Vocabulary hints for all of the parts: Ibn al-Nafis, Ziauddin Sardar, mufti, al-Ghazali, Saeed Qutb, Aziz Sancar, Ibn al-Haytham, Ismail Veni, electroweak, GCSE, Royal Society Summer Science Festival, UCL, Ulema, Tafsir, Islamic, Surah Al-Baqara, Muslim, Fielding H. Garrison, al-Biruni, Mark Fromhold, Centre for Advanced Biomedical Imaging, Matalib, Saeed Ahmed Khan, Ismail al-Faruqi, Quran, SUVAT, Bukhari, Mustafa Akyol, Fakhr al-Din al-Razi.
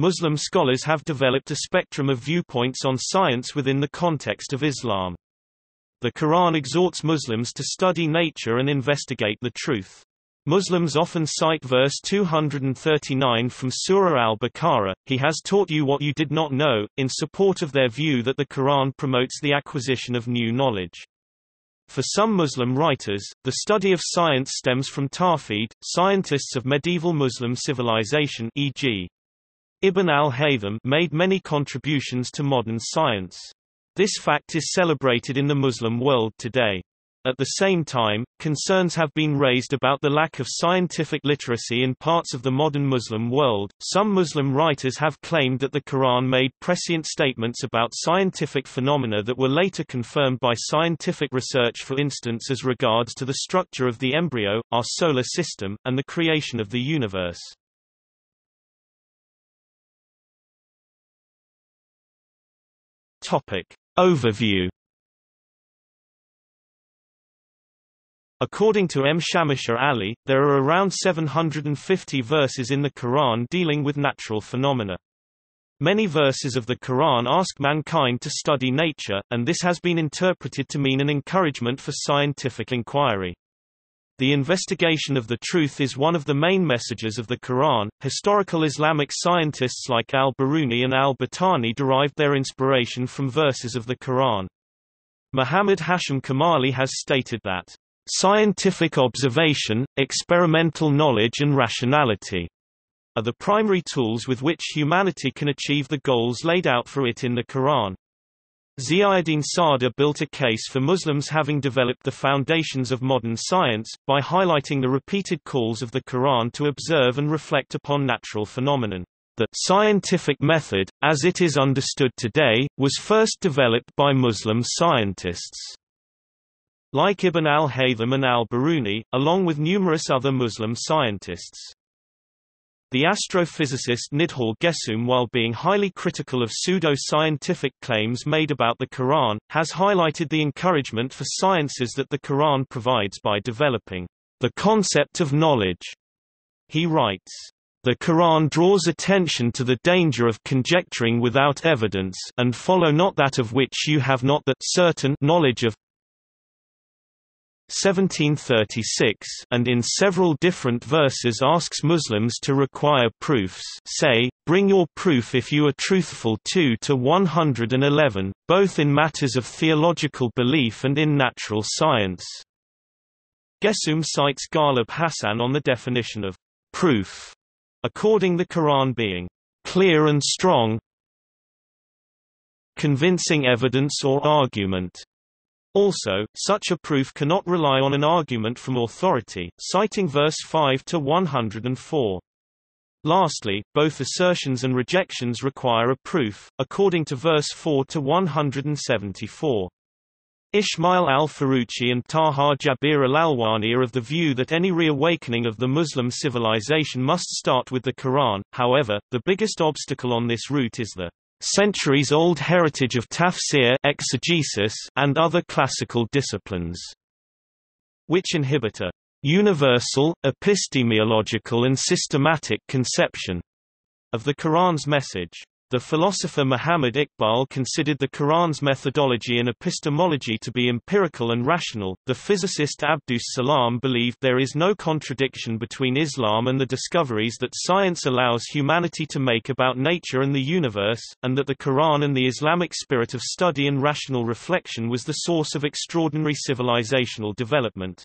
Muslim scholars have developed a spectrum of viewpoints on science within the context of Islam. The Quran exhorts Muslims to study nature and investigate the truth. Muslims often cite verse 239 from Surah Al-Baqara, "He has taught you what you did not know," in support of their view that the Quran promotes the acquisition of new knowledge. For some Muslim writers, the study of science stems from Tafid, scientists of medieval Muslim civilization, e.g. Ibn al-Haytham, made many contributions to modern science. This fact is celebrated in the Muslim world today. At the same time, concerns have been raised about the lack of scientific literacy in parts of the modern Muslim world. Some Muslim writers have claimed that the Quran made prescient statements about scientific phenomena that were later confirmed by scientific research, for instance as regards to the structure of the embryo, our solar system, and the creation of the universe. Topic: Overview. According to M. Shamsher Ali, there are around 750 verses in the Quran dealing with natural phenomena. Many verses of the Quran ask mankind to study nature, and this has been interpreted to mean an encouragement for scientific inquiry. The investigation of the truth is one of the main messages of the Quran. Historical Islamic scientists like al-Biruni and al-Battani derived their inspiration from verses of the Quran. Muhammad Hashim Kamali has stated that scientific observation, experimental knowledge and rationality are the primary tools with which humanity can achieve the goals laid out for it in the Quran. Ziauddin Sardar built a case for Muslims having developed the foundations of modern science, by highlighting the repeated calls of the Quran to observe and reflect upon natural phenomenon. The scientific method, as it is understood today, was first developed by Muslim scientists like Ibn al-Haytham and al-Biruni, along with numerous other Muslim scientists. The astrophysicist Nidhal Guessoum, while being highly critical of pseudo-scientific claims made about the Quran, has highlighted the encouragement for sciences that the Quran provides by developing the concept of knowledge. He writes, "The Quran draws attention to the danger of conjecturing without evidence, and follow not that of which you have not the certain knowledge of." 1736, and in several different verses asks Muslims to require proofs. Say, "Bring your proof if you are truthful." 2-111, both in matters of theological belief and in natural science. Guessoum cites Ghalib Hassan on the definition of proof, according the Quran being clear and strong, convincing evidence or argument. Also, such a proof cannot rely on an argument from authority, citing verse 5-104. Lastly, both assertions and rejections require a proof, according to verse 4-174. Ismail al-Faruqi and Taha Jabir al-Alwani are of the view that any reawakening of the Muslim civilization must start with the Quran. However, the biggest obstacle on this route is the centuries-old heritage of tafsir, exegesis, and other classical disciplines, which inhibit a universal, epistemological and systematic conception of the Quran's message. The philosopher Muhammad Iqbal considered the Quran's methodology and epistemology to be empirical and rational. The physicist Abdus Salam believed there is no contradiction between Islam and the discoveries that science allows humanity to make about nature and the universe, and that the Quran and the Islamic spirit of study and rational reflection was the source of extraordinary civilizational development.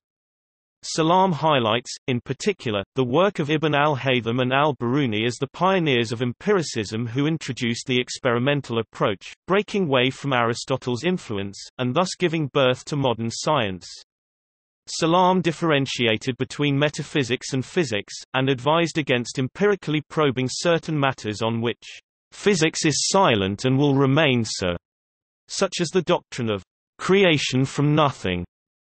Salam highlights, in particular, the work of Ibn al-Haytham and al-Biruni as the pioneers of empiricism who introduced the experimental approach, breaking away from Aristotle's influence, and thus giving birth to modern science. Salam differentiated between metaphysics and physics, and advised against empirically probing certain matters on which physics is silent and will remain so, such as the doctrine of creation from nothing,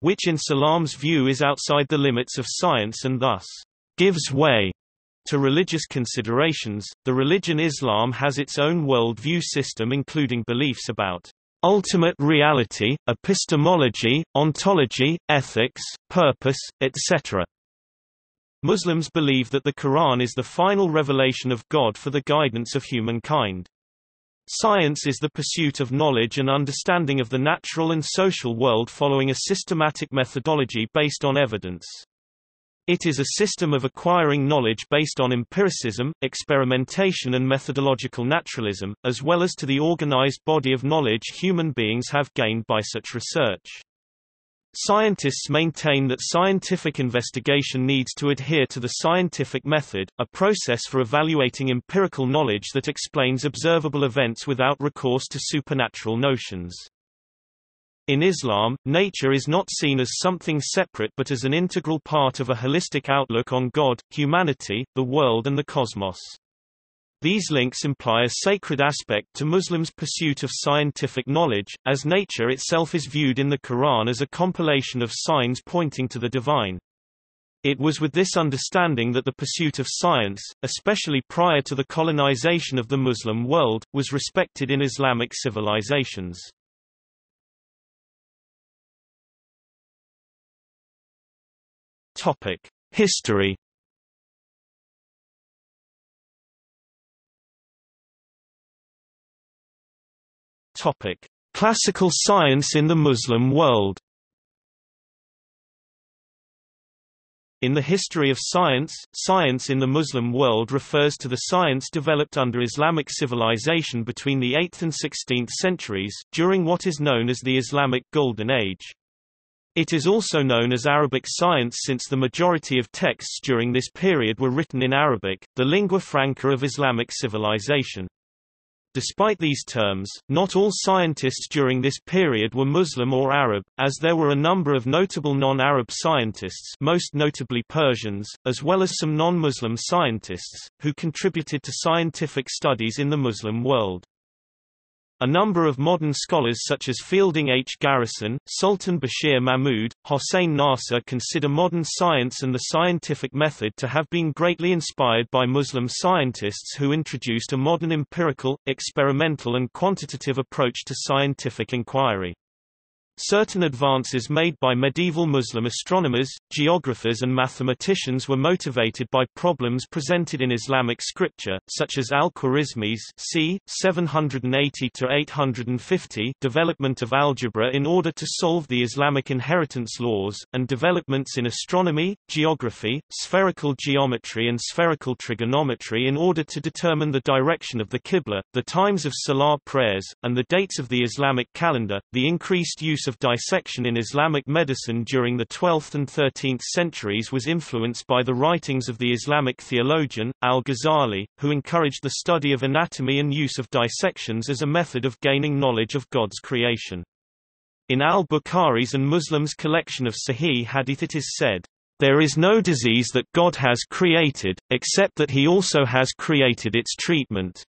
which in Salam's view is outside the limits of science and thus gives way to religious considerations. The religion Islam has its own worldview system, including beliefs about ultimate reality, epistemology, ontology, ethics, purpose, etc. Muslims believe that the Quran is the final revelation of God for the guidance of humankind. Science is the pursuit of knowledge and understanding of the natural and social world following a systematic methodology based on evidence. It is a system of acquiring knowledge based on empiricism, experimentation and methodological naturalism, as well as to the organized body of knowledge human beings have gained by such research. Scientists maintain that scientific investigation needs to adhere to the scientific method, a process for evaluating empirical knowledge that explains observable events without recourse to supernatural notions. In Islam, nature is not seen as something separate but as an integral part of a holistic outlook on God, humanity, the world and the cosmos. These links imply a sacred aspect to Muslims' pursuit of scientific knowledge, as nature itself is viewed in the Quran as a compilation of signs pointing to the divine. It was with this understanding that the pursuit of science, especially prior to the colonization of the Muslim world, was respected in Islamic civilizations. History. Classical science in the Muslim world. In the history of science, science in the Muslim world refers to the science developed under Islamic civilization between the 8th and 16th centuries, during what is known as the Islamic Golden Age. It is also known as Arabic science since the majority of texts during this period were written in Arabic, the lingua franca of Islamic civilization. Despite these terms, not all scientists during this period were Muslim or Arab, as there were a number of notable non-Arab scientists, most notably Persians, as well as some non-Muslim scientists, who contributed to scientific studies in the Muslim world. A number of modern scholars such as Fielding H. Garrison, Sultan Bashir Mahmud, Hossein Nasser consider modern science and the scientific method to have been greatly inspired by Muslim scientists who introduced a modern empirical, experimental and quantitative approach to scientific inquiry. Certain advances made by medieval Muslim astronomers, geographers and mathematicians were motivated by problems presented in Islamic scripture, such as al-Khwarizmi's c. 780–850 development of algebra in order to solve the Islamic inheritance laws, and developments in astronomy, geography, spherical geometry and spherical trigonometry in order to determine the direction of the Qibla, the times of Salah prayers, and the dates of the Islamic calendar. The increased use of dissection in Islamic medicine during the 12th and 13th centuries was influenced by the writings of the Islamic theologian, al-Ghazali, who encouraged the study of anatomy and use of dissections as a method of gaining knowledge of God's creation. In al-Bukhari's and Muslim's collection of Sahih Hadith it is said, "There is no disease that God has created, except that he also has created its treatment."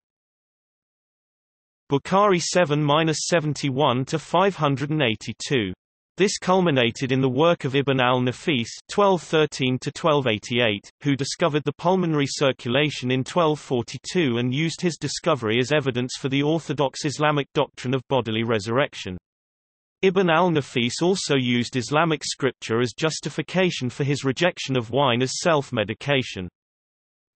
Bukhari 7–71–582. This culminated in the work of Ibn al-Nafis (1213–1288), who discovered the pulmonary circulation in 1242 and used his discovery as evidence for the orthodox Islamic doctrine of bodily resurrection. Ibn al-Nafis also used Islamic scripture as justification for his rejection of wine as self-medication.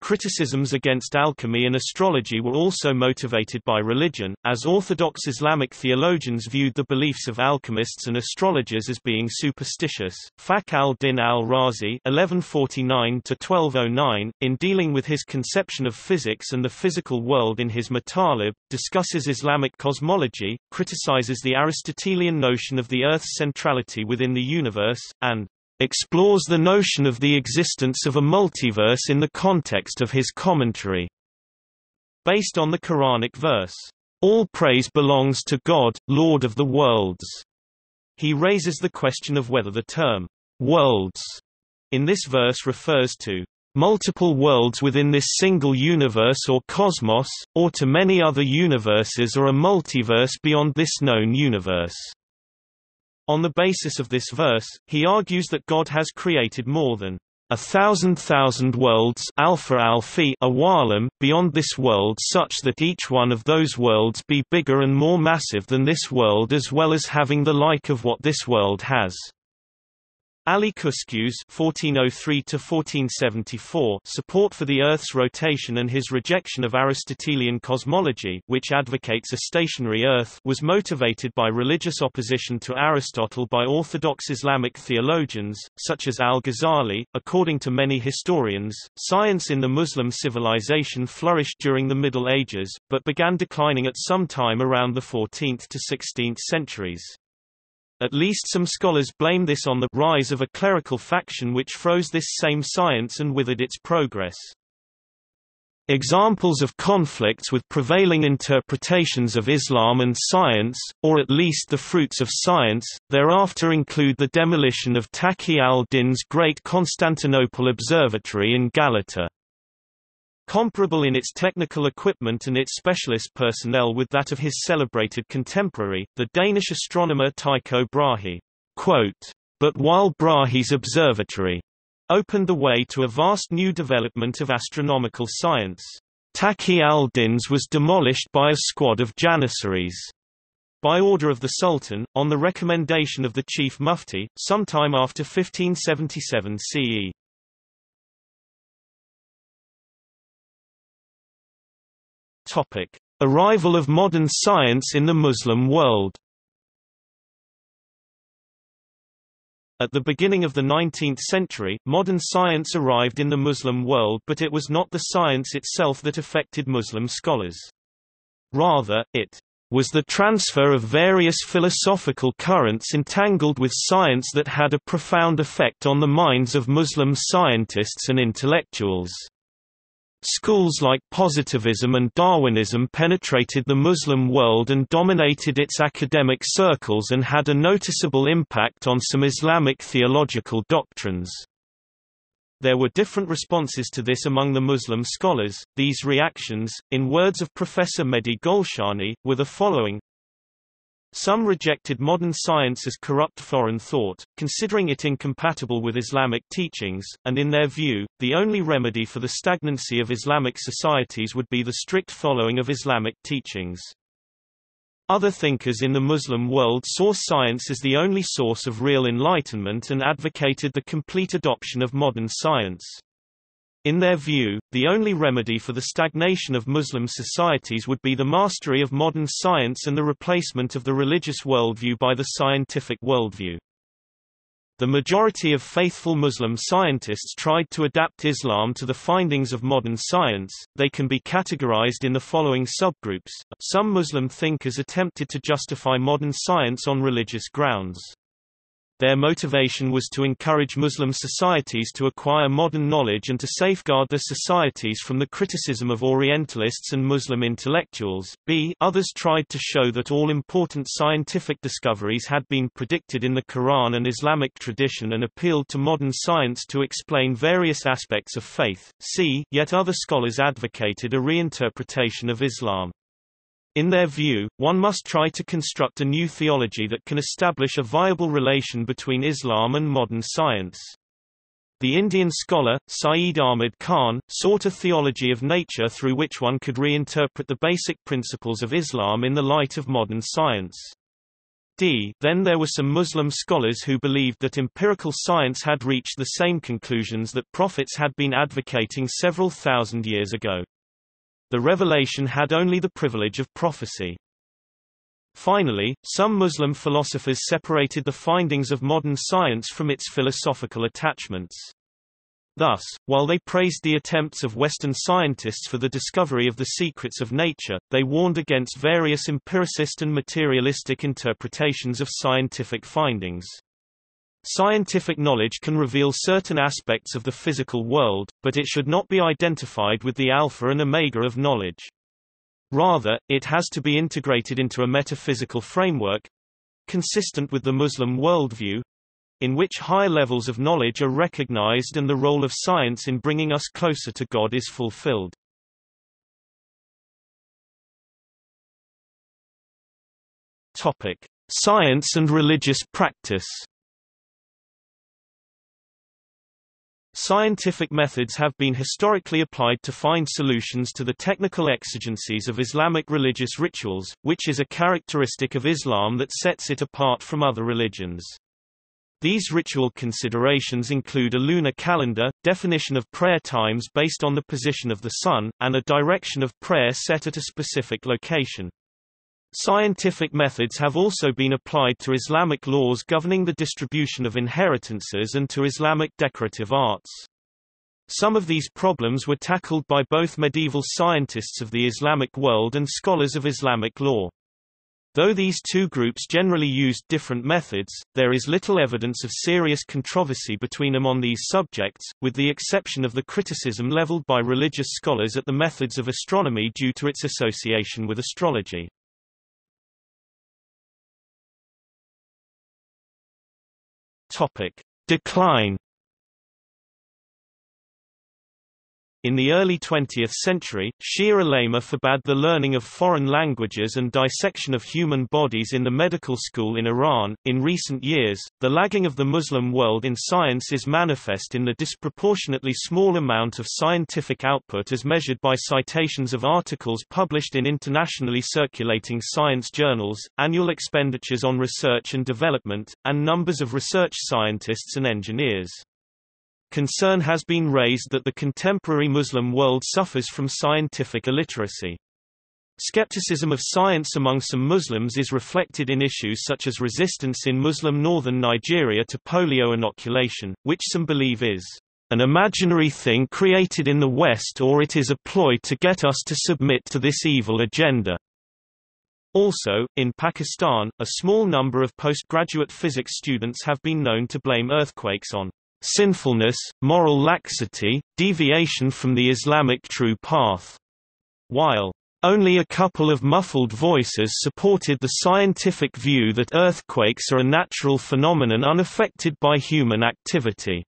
Criticisms against alchemy and astrology were also motivated by religion, as Orthodox Islamic theologians viewed the beliefs of alchemists and astrologers as being superstitious. Fakhr al-Din al-Razi (1149–1209), in dealing with his conception of physics and the physical world in his Matalib, discusses Islamic cosmology, criticizes the Aristotelian notion of the Earth's centrality within the universe, and explores the notion of the existence of a multiverse in the context of his commentary, based on the Quranic verse, "All praise belongs to God, Lord of the worlds." He raises the question of whether the term, "worlds," in this verse refers to multiple worlds within this single universe or cosmos, or to many other universes or a multiverse beyond this known universe. On the basis of this verse, he argues that God has created more than 1,000,000 worlds beyond this world, such that each one of those worlds be bigger and more massive than this world, as well as having the like of what this world has. Ali Cuscuz (1403–1474) support for the Earth's rotation and his rejection of Aristotelian cosmology, which advocates a stationary Earth, was motivated by religious opposition to Aristotle by Orthodox Islamic theologians, such as al-Ghazali. According to many historians, science in the Muslim civilization flourished during the Middle Ages, but began declining at some time around the 14th to 16th centuries. At least some scholars blame this on the rise of a clerical faction which froze this same science and withered its progress. Examples of conflicts with prevailing interpretations of Islam and science, or at least the fruits of science, thereafter include the demolition of Taqi al-Din's Great Constantinople Observatory in Galata. Comparable in its technical equipment and its specialist personnel with that of his celebrated contemporary, the Danish astronomer Tycho Brahe. Quote, "But while Brahe's observatory opened the way to a vast new development of astronomical science, Taqi al-Din's was demolished by a squad of janissaries." By order of the Sultan, on the recommendation of the chief mufti, sometime after 1577 CE. Topic: Arrival of modern science in the Muslim world. At the beginning of the 19th century, modern science arrived in the Muslim world, but it was not the science itself that affected Muslim scholars. Rather, it was the transfer of various philosophical currents entangled with science that had a profound effect on the minds of Muslim scientists and intellectuals. Schools like positivism and Darwinism penetrated the Muslim world and dominated its academic circles and had a noticeable impact on some Islamic theological doctrines. There were different responses to this among the Muslim scholars. These reactions, in words of Professor Mehdi Golshani, were the following. Some rejected modern science as corrupt foreign thought, considering it incompatible with Islamic teachings, and in their view, the only remedy for the stagnancy of Islamic societies would be the strict following of Islamic teachings. Other thinkers in the Muslim world saw science as the only source of real enlightenment and advocated the complete adoption of modern science. In their view, the only remedy for the stagnation of Muslim societies would be the mastery of modern science and the replacement of the religious worldview by the scientific worldview. The majority of faithful Muslim scientists tried to adapt Islam to the findings of modern science. They can be categorized in the following subgroups. Some Muslim thinkers attempted to justify modern science on religious grounds. Their motivation was to encourage Muslim societies to acquire modern knowledge and to safeguard their societies from the criticism of Orientalists and Muslim intellectuals. Others tried to show that all important scientific discoveries had been predicted in the Quran and Islamic tradition and appealed to modern science to explain various aspects of faith. Yet other scholars advocated a reinterpretation of Islam. In their view, one must try to construct a new theology that can establish a viable relation between Islam and modern science. The Indian scholar, Saeed Ahmed Khan, sought a theology of nature through which one could reinterpret the basic principles of Islam in the light of modern science. Then there were some Muslim scholars who believed that empirical science had reached the same conclusions that prophets had been advocating several thousand years ago. The revelation had only the privilege of prophecy. Finally, some Muslim philosophers separated the findings of modern science from its philosophical attachments. Thus, while they praised the attempts of Western scientists for the discovery of the secrets of nature, they warned against various empiricist and materialistic interpretations of scientific findings. Scientific knowledge can reveal certain aspects of the physical world, but it should not be identified with the alpha and omega of knowledge. Rather, it has to be integrated into a metaphysical framework, consistent with the Muslim worldview, in which higher levels of knowledge are recognized and the role of science in bringing us closer to God is fulfilled. Topic: Science and religious practice. Scientific methods have been historically applied to find solutions to the technical exigencies of Islamic religious rituals, which is a characteristic of Islam that sets it apart from other religions. These ritual considerations include a lunar calendar, definition of prayer times based on the position of the sun, and a direction of prayer set at a specific location. Scientific methods have also been applied to Islamic laws governing the distribution of inheritances and to Islamic decorative arts. Some of these problems were tackled by both medieval scientists of the Islamic world and scholars of Islamic law. Though these two groups generally used different methods, there is little evidence of serious controversy between them on these subjects, with the exception of the criticism leveled by religious scholars at the methods of astronomy due to its association with astrology. Topic: Decline. In the early 20th century, Shia al-Ulema forbade the learning of foreign languages and dissection of human bodies in the medical school in Iran. In recent years, the lagging of the Muslim world in science is manifest in the disproportionately small amount of scientific output as measured by citations of articles published in internationally circulating science journals, annual expenditures on research and development, and numbers of research scientists and engineers. Concern has been raised that the contemporary Muslim world suffers from scientific illiteracy. Skepticism of science among some Muslims is reflected in issues such as resistance in Muslim northern Nigeria to polio inoculation, which some believe is an imaginary thing created in the West, or it is a ploy to get us to submit to this evil agenda. Also, in Pakistan, a small number of postgraduate physics students have been known to blame earthquakes on sinfulness, moral laxity, deviation from the Islamic true path, while only a couple of muffled voices supported the scientific view that earthquakes are a natural phenomenon unaffected by human activity.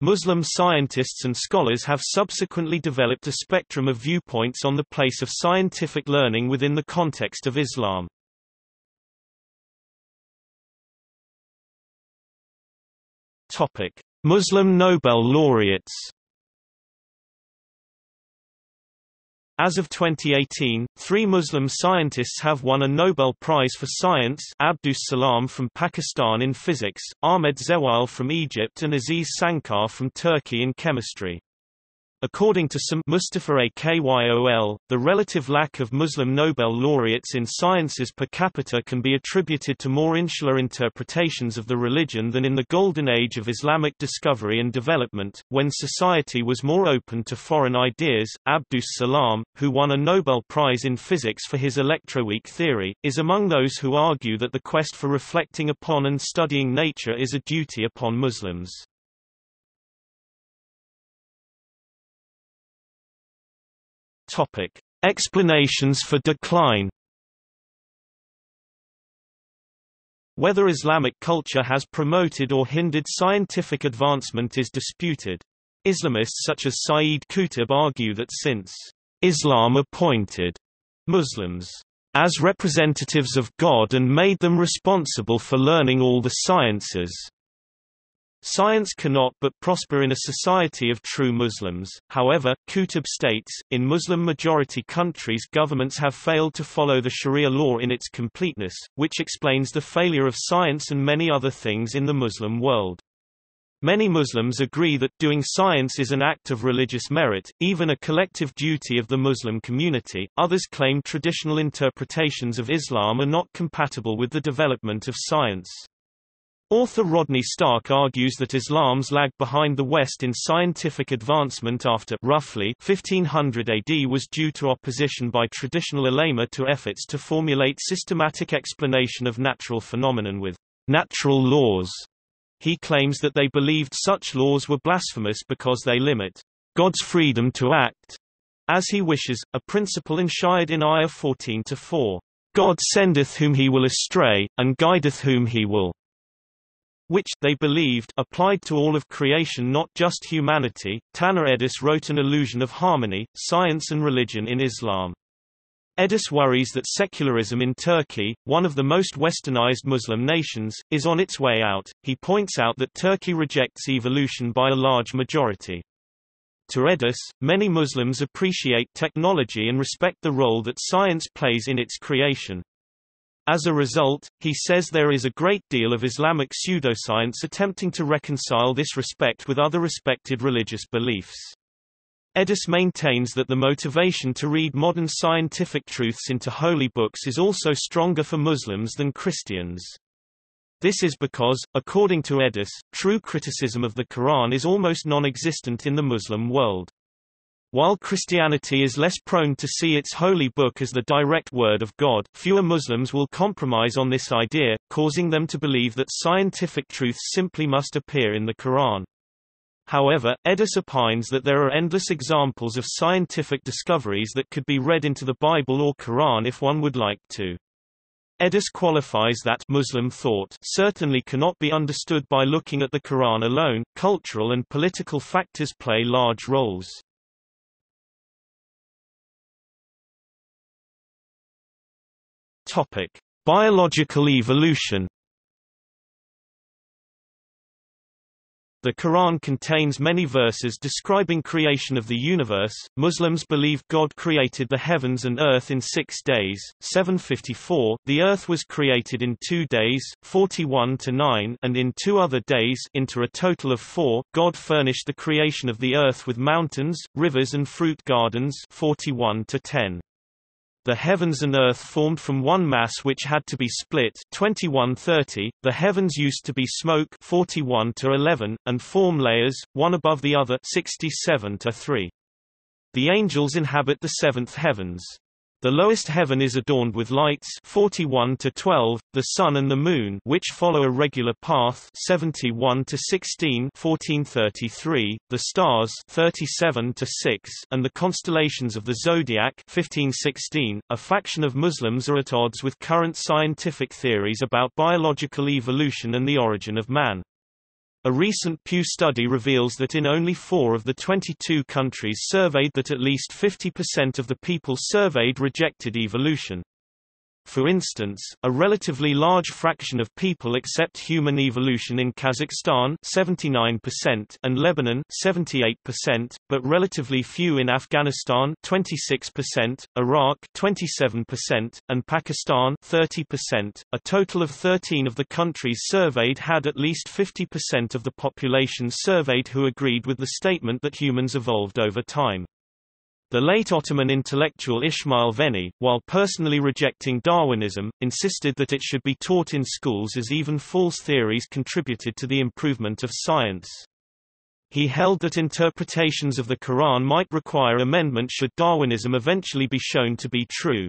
Muslim scientists and scholars have subsequently developed a spectrum of viewpoints on the place of scientific learning within the context of Islam. Muslim Nobel laureates. As of 2018, 3 Muslim scientists have won a Nobel Prize for Science: Abdus Salam from Pakistan in physics, Ahmed Zewail from Egypt, and Aziz Sancar from Turkey in chemistry. According to some, Mustafa Akyol, the relative lack of Muslim Nobel laureates in sciences per capita can be attributed to more insular interpretations of the religion than in the golden age of Islamic discovery and development, when society was more open to foreign ideas. Abdus Salam, who won a Nobel Prize in physics for his electroweak theory, is among those who argue that the quest for reflecting upon and studying nature is a duty upon Muslims. Topic: Explanations for decline. Whether Islamic culture has promoted or hindered scientific advancement is disputed. Islamists such as Saeed Qutb argue that since Islam appointed Muslims as representatives of God and made them responsible for learning all the sciences, science cannot but prosper in a society of true Muslims. However, Qutb states, in Muslim-majority countries governments have failed to follow the Sharia law in its completeness, which explains the failure of science and many other things in the Muslim world. Many Muslims agree that doing science is an act of religious merit, even a collective duty of the Muslim community. Others claim traditional interpretations of Islam are not compatible with the development of science. Author Rodney Stark argues that Islam's lag behind the West in scientific advancement after roughly 1500 AD was due to opposition by traditional ulema to efforts to formulate systematic explanation of natural phenomenon with natural laws. He claims that they believed such laws were blasphemous because they limit God's freedom to act as he wishes, a principle enshrined in Ayah 14-4, God sendeth whom he will astray, and guideth whom he will, which, they believed, applied to all of creation, not just humanity. Taner Edis wrote An Illusion of Harmony, Science and Religion in Islam. Edis worries that secularism in Turkey, one of the most westernized Muslim nations, is on its way out. He points out that Turkey rejects evolution by a large majority. To Edis, many Muslims appreciate technology and respect the role that science plays in its creation. As a result, he says there is a great deal of Islamic pseudoscience attempting to reconcile this respect with other respected religious beliefs. Edis maintains that the motivation to read modern scientific truths into holy books is also stronger for Muslims than Christians. This is because, according to Edis, true criticism of the Quran is almost non-existent in the Muslim world. While Christianity is less prone to see its holy book as the direct word of God, fewer Muslims will compromise on this idea, causing them to believe that scientific truths simply must appear in the Quran. However, Edis opines that there are endless examples of scientific discoveries that could be read into the Bible or Quran if one would like to. Edis qualifies that Muslim thought certainly cannot be understood by looking at the Quran alone. Cultural and political factors play large roles. Biological evolution. The Quran contains many verses describing creation of the universe. Muslims believe God created the heavens and earth in 6 days, 754, the earth was created in 2 days, 41-9, and in 2 other days, into a total of 4. God furnished the creation of the earth with mountains, rivers and fruit gardens, 41-10. The heavens and earth formed from one mass which had to be split, 2130, the heavens used to be smoke, 41-11, and form layers, one above the other, 67-3. The angels inhabit the 7th heavens. The lowest heaven is adorned with lights, 41-12, the sun and the moon, which follow a regular path, 71-16, 1433, the stars, 37-6, and the constellations of the zodiac, 1516. A faction of Muslims are at odds with current scientific theories about biological evolution and the origin of man. A recent Pew study reveals that in only 4 of the 22 countries surveyed, that at least 50% of the people surveyed rejected evolution. For instance, a relatively large fraction of people accept human evolution in Kazakhstan, 79%, and Lebanon, 78%, but relatively few in Afghanistan, 26%, Iraq, 27%, and Pakistan, 30%. A total of 13 of the countries surveyed had at least 50% of the population surveyed who agreed with the statement that humans evolved over time. The late Ottoman intellectual Ismail Veni, while personally rejecting Darwinism, insisted that it should be taught in schools as even false theories contributed to the improvement of science. He held that interpretations of the Quran might require amendment should Darwinism eventually be shown to be true.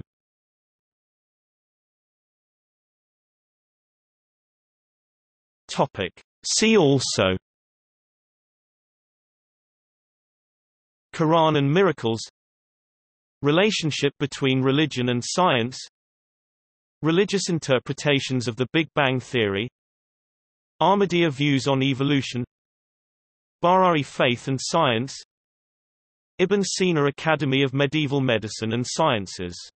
See also: Quran and miracles, relationship between religion and science, religious interpretations of the Big Bang Theory, Ahmadiyya views on evolution, Bahra'i faith and science, Ibn Sina Academy of Medieval Medicine and Sciences.